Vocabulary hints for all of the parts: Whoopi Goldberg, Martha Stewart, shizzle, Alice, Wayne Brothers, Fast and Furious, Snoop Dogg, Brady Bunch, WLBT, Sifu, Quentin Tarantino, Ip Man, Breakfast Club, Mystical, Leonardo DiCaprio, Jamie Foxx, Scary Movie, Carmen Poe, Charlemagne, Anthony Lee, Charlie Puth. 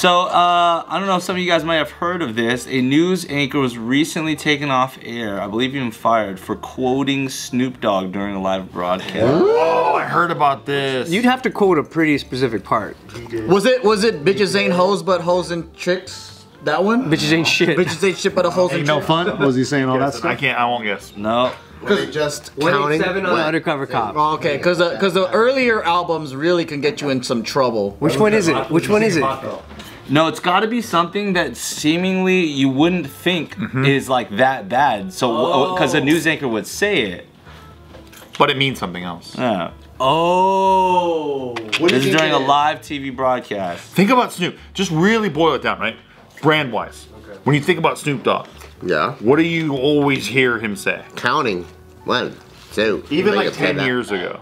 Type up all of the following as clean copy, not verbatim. So, I don't know if some of you guys might have heard of this. A news anchor was recently taken off air, I believe even fired, for quoting Snoop Dogg during a live broadcast. Oh, I heard about this. You'd have to quote a pretty specific part. Was it bitches ain't hoes but hoes and tricks? That one? Bitches ain't shit. Bitches ain't shit but a hoes and tricks. Ain't no fun? Was he saying all that stuff? I can't, I won't guess. No. Were they just counting? Undercover Cop. Oh, okay, because the earlier albums really can get you in some trouble. Which one is it? Which one is it? No, it's got to be something that seemingly you wouldn't think is like that bad. So, because a news anchor would say it, but it means something else. Yeah. Oh. This is during a live TV broadcast. Think about Snoop. Just really boil it down, right? Brand wise. Okay. When you think about Snoop Dogg. Yeah. What do you always hear him say? Counting. 1, 2. Even like 10 years ago.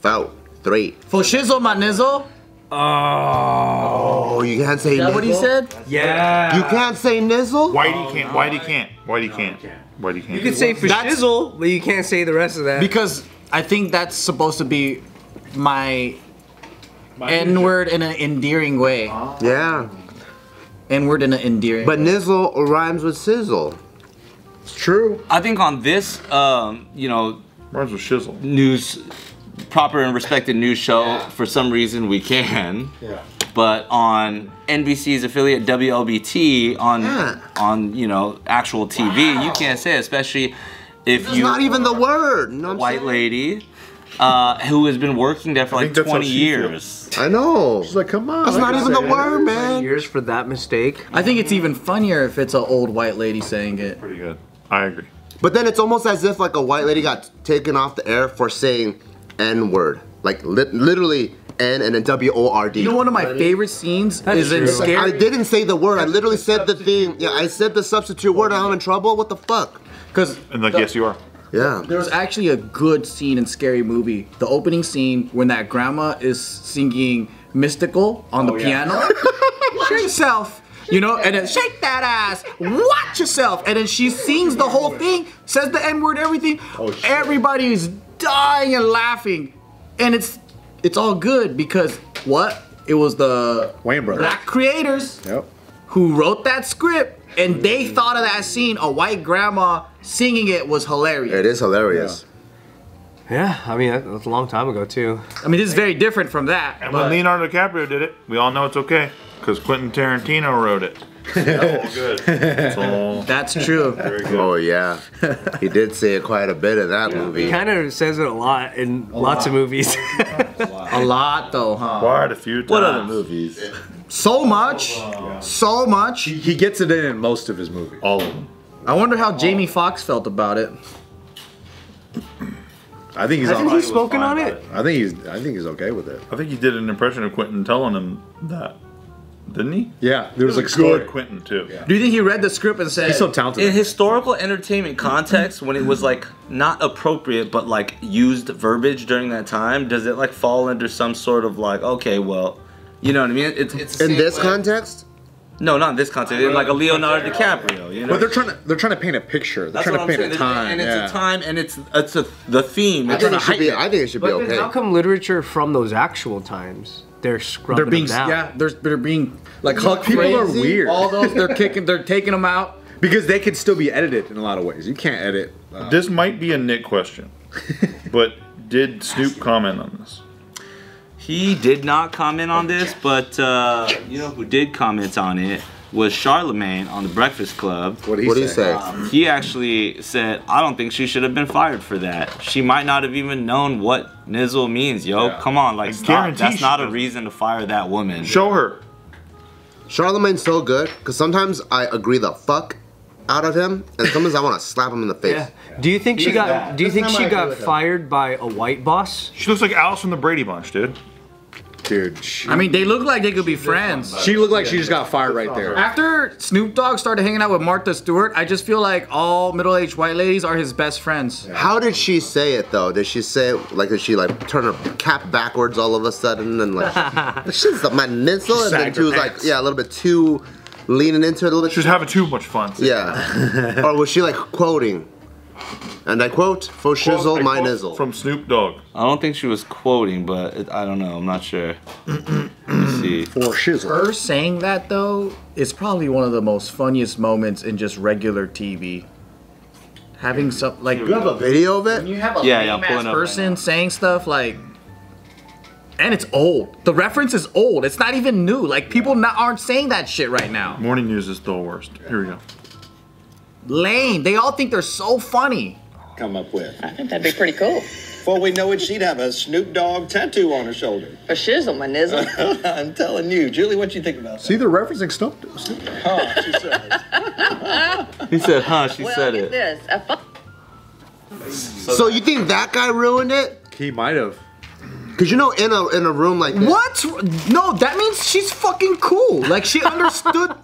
4, 3. For shizzle my nizzle. Oh, you can't say nizzle? Is that what he said? Yeah. You can't say nizzle? Whitey can't, Whitey can't, Whitey can't, Whitey can't. You can say for shizzle, but you can't say the rest of that. Because I think that's supposed to be my N-word in an endearing way. Yeah. N-word in an endearing way. But nizzle rhymes with sizzle. It's true. I think on this, you know, rhymes with shizzle. News. Proper and respected news show, for some reason we can. Yeah. But on NBC's affiliate WLBT, on you know, actual TV, you can't say it, especially if you not even the word. No, white lady who has been working there for like 20 years. I know. She's like, come on. That's not even the word, man. Years for that mistake. I think it's even funnier if it's an old white lady saying it. Pretty good. I agree. But then it's almost as if like a white lady got taken off the air for saying N-word, like literally N and then W-O-R-D. You know, one of my favorite scenes is in Scary. I didn't say the word. I literally said the thing. Yeah, I said the substitute word. I'm in trouble. What the fuck? Because and like, yes, you are. Yeah. There was actually a good scene in Scary Movie. The opening scene when that grandma is singing Mystical on the piano. Shake yourself, you know, and then shake that ass. Watch yourself, and then she sings the whole thing, says the N-word, everything. Oh, everybody's dying and laughing, and it's all good because what? It was the Wayne Brothers, black creators, who wrote that script, and they thought of that scene. A white grandma singing it was hilarious. It is hilarious. Yeah, I mean that's a long time ago too. I mean this is very different from that. And when Leonardo DiCaprio did it, we all know it's okay because Quentin Tarantino wrote it. That's all good. That's all. That's true. Very good. Oh yeah, he did say it quite a bit in that movie. He kind of says it a lot in lots of movies. A lot though, huh? Quite a few times. What other movies? So much, so much. He gets it in most of his movies. All of them. I wonder how Jamie Foxx felt about it. I think he's. Hasn't he spoken on it? I think he's okay with it. I think he did an impression of Quentin telling him that. Didn't he? Yeah, there was a good Quentin too. Yeah. Do you think he read the script and said, he's so talented. In historical entertainment context, when it was like not appropriate but like used verbiage during that time, does it like fall under some sort of like, okay, well, you know what I mean? It's in this context? No, not in this context. It's like a Leonardo DiCaprio, you know. But they're trying to paint a picture. They're trying to paint a time. And it's a time, and it's the theme. I think it should be okay. But how come literature from those actual times? They're scrubbing them down. Yeah, they're being like people are weird. All those they're taking them out because they could still be edited in a lot of ways. You can't edit. This might be a Nick question, but did Snoop comment on this? He did not comment on this, but you know who did comment on it was Charlemagne on the Breakfast Club. What did he say? He actually said, "I don't think she should have been fired for that. She might not have even known what." Nizzle means, yo, come on, like, stop. That's not a reason to fire that woman. Show her. Charlemagne's so good, because sometimes I agree the fuck out of him, and sometimes I want to slap him in the face. Yeah. Yeah. Do you think she got fired by a white boss? She looks like Alice from the Brady Bunch, dude. Dude, I mean, they look like they could be friends. She looked like she just got fired right there. After Snoop Dogg started hanging out with Martha Stewart, I just feel like all middle-aged white ladies are his best friends. Yeah. How did she say it though? Did she say it, like, did she like turn her cap backwards all of a sudden and like she's my nizzle, and then she was like, yeah, a little bit too leaning into it a little bit. She was having too much fun. Yeah. Or was she like quoting? And I quote, "For shizzle, my nizzle." From Snoop Dogg. I don't think she was quoting, but it, I don't know. I'm not sure. Let's see. For shizzle. Her saying that, though, is probably one of the most funniest moments in just regular TV. Having some, like... You have a video of it? You have a lame-ass person saying stuff, like... And it's old. The reference is old. It's not even new. Like, people aren't saying that shit right now. Morning news is the worst. Here we go. Lame. They all think they're so funny. Come up with. I think that'd be pretty cool. Before we know it, she'd have a Snoop Dogg tattoo on her shoulder. A shizzle, my nizzle. I'm telling you. Julie, what you think about that? See, they're referencing Snoop Dogg. Huh, she said. He said, huh, she said it. This. So you think that guy ruined it? He might have. Cause you know, in a room like that. What? No, that means she's fucking cool. Like she understood.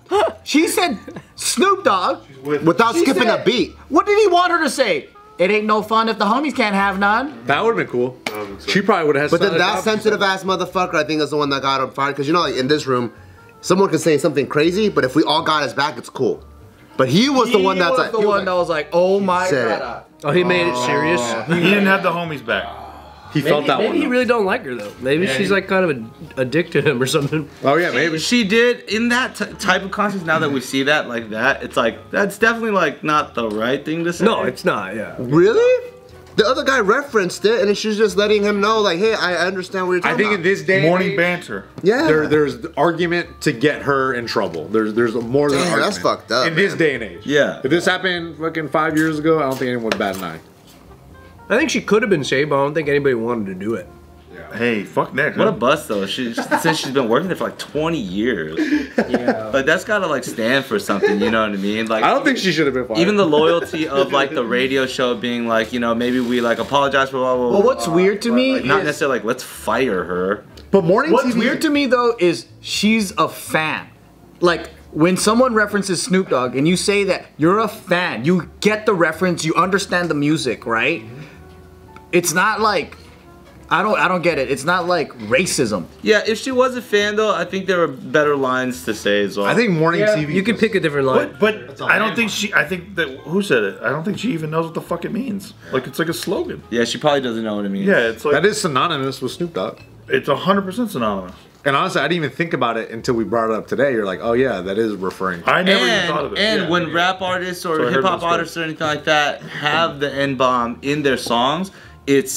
She said Snoop Dogg without skipping a beat. What did he want her to say? It ain't no fun if the homies can't have none. That would've been cool. She probably would've had. But then that sensitive ass motherfucker, I think, is the one that got him fired. Cause you know, like in this room, someone can say something crazy, but if we all got his back, it's cool. But he was the one that's like. He was the one that was like, oh my god. Oh, he made it serious. He didn't have the homies back. He felt that one. Maybe he really don't like her though. Maybe she's like kind of addicted to him or something. Oh yeah, maybe. She did in that type of context. Now that we see that like that, it's like that's definitely like not the right thing to say. No, it's not. Yeah. Really? The other guy referenced it, and she's just letting him know, like, hey, I understand what you're talking about. I think in this day morning banter. Yeah. There's argument to get her in trouble. There's more than argument. That's fucked up. In this day and age. Yeah. If this happened fucking 5 years ago, I don't think anyone would bat an eye. I think she could have been saved, but I don't think anybody wanted to do it. Yeah. Hey, fuck that. What a bust, though. She says she's been working there for like 20 years. Yeah. Like, that's gotta like stand for something, you know what I mean? Like, I don't think she should have been fired. Even the loyalty of like the radio show being like, you know, maybe we like apologize for blah, blah, blah. Well, what's weird to me like, not necessarily like, let's fire her. But morning TV. What's weird to me, though, is she's a fan. Like, when someone references Snoop Dogg and you say that you're a fan, you get the reference, you understand the music, right? It's not like, I don't get it. It's not like racism. Yeah, if she was a fan though, I think there were better lines to say as well. I think morning TV. You can pick a different line. But I don't think I think that, who said it? I don't think she even knows what the fuck it means. Like it's like a slogan. Yeah, she probably doesn't know what it means. Yeah, it's like. That is synonymous with Snoop Dogg. It's 100% synonymous. And honestly, I didn't even think about it until we brought it up today. You're like, oh yeah, that is referring to. I never even thought of it. And when rap artists or hip-hop artists or anything like that have the N-bomb in their songs, it's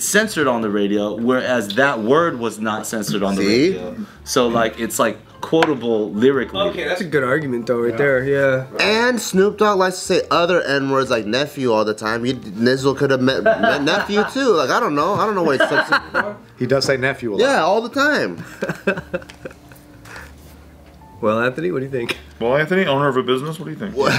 censored on the radio, whereas that word was not censored on the radio. So like it's like quotable lyrically. Okay, that's a good argument though, right there. Yeah. And Snoop Dogg likes to say other N-words like nephew all the time. Nizzle could have met nephew too. Like I don't know what he's substituting for. He does say nephew a lot. Yeah, all the time. Well, Anthony, what do you think? Well, Anthony, owner of a business, what do you think? What?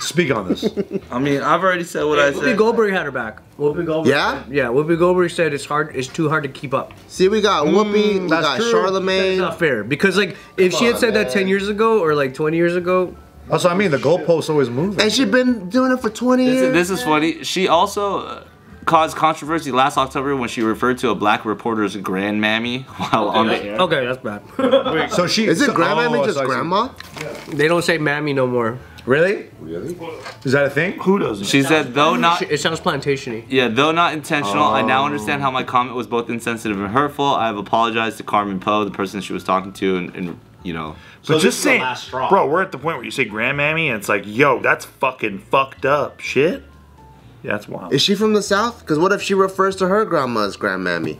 Speak on this. I mean, I've already said what I said. Whoopi Goldberg had her back. Whoopi Goldberg. Yeah? Yeah, Whoopi Goldberg said it's hard. It's too hard to keep up. See, we got Whoopi, we got Charlemagne. That's not fair. Because, like, if she had said that 10 years ago or, like, 20 years ago. Also, I mean, the goalposts always move. And she's been doing it for 20 years. This is funny. She also caused controversy last October when she referred to a black reporter's grandmammy while on the air. Okay, that's bad. Wait, so she is it grandmammy just grandma? Yeah. They don't say mammy no more. Really? Really? Is that a thing? Who doesn't? She said, though not... It sounds plantation-y. Yeah, though not intentional, I now understand how my comment was both insensitive and hurtful. I have apologized to Carmen Poe, the person she was talking to, and you know... So but just saying, bro, we're at the point where you say grandmammy, and it's like, yo, that's fucking fucked up shit. Yeah, that's wild. Is she from the South? Because what if she refers to her grandma as grandmammy?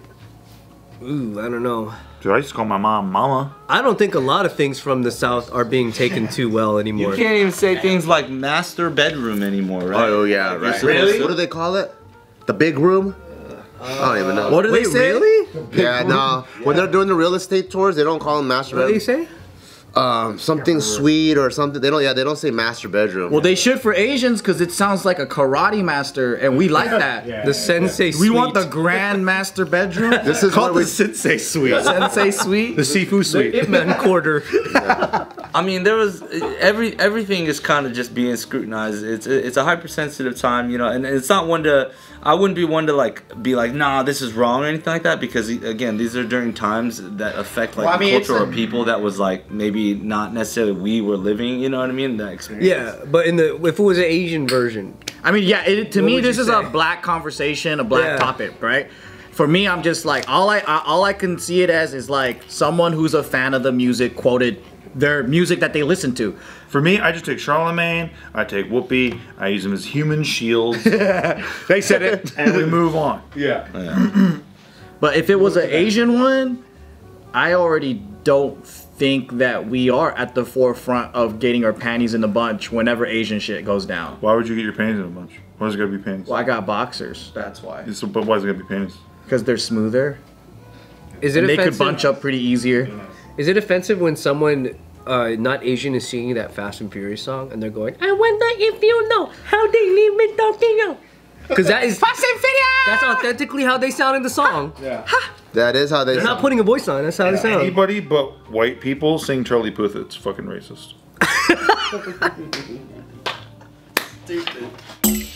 Ooh, I don't know. Dude, I used to call my mom mama. I don't think a lot of things from the South are being taken too well anymore. You can't even say things like master bedroom anymore, right? Oh, yeah, right. Really? What do they call it? The big room? I don't even know. What do they say? Really? The yeah, no. Nah. Yeah. When they're doing the real estate tours, they don't call them master bedroom. What do they say? Something sweet or something. They don't. Yeah, they don't say master bedroom. Well, they should for Asians because it sounds like a karate master, and we like that. Yeah, the sensei. Yeah. We want the grand master bedroom. This is called the sensei suite. Sensei suite. The Sifu suite. The Ip Man quarter. Yeah. I mean, there was everything is kind of just being scrutinized. It's a hypersensitive time, you know, and it's not one to. I wouldn't be one to like be like, nah, this is wrong or anything like that because again, these are during times that affect like culture or people that was like maybe not necessarily we were living, you know what I mean? That experience. Yeah, but in the if it was an Asian version, I mean, yeah, to me, this is a black conversation, a black topic, right? For me, I'm just like, all I can see it as is like someone who's a fan of the music quoted their music that they listen to. For me, I just take Charlemagne, I take Whoopi, I use them as human shields. They said it. And we move on. Yeah. But if it was an Asian one, I already don't think that we are at the forefront of getting our panties in a bunch whenever Asian shit goes down. Why would you get your panties in a bunch? Why is it gotta be panties? Well, I got boxers. That's why. But why is it gotta be panties? Because they're smoother. Is it offensive? They could bunch up pretty easier. Is it offensive when someone not Asian is singing that Fast and Furious song and they're going, I wonder if you know how they live in Tokyo? Because that is Fast and Furious. That's authentically how they sound in the song. Yeah. That is how they sound. They're not putting a voice on. That's how they sound. Anybody but white people sing Charlie Puth. It's fucking racist. Stupid.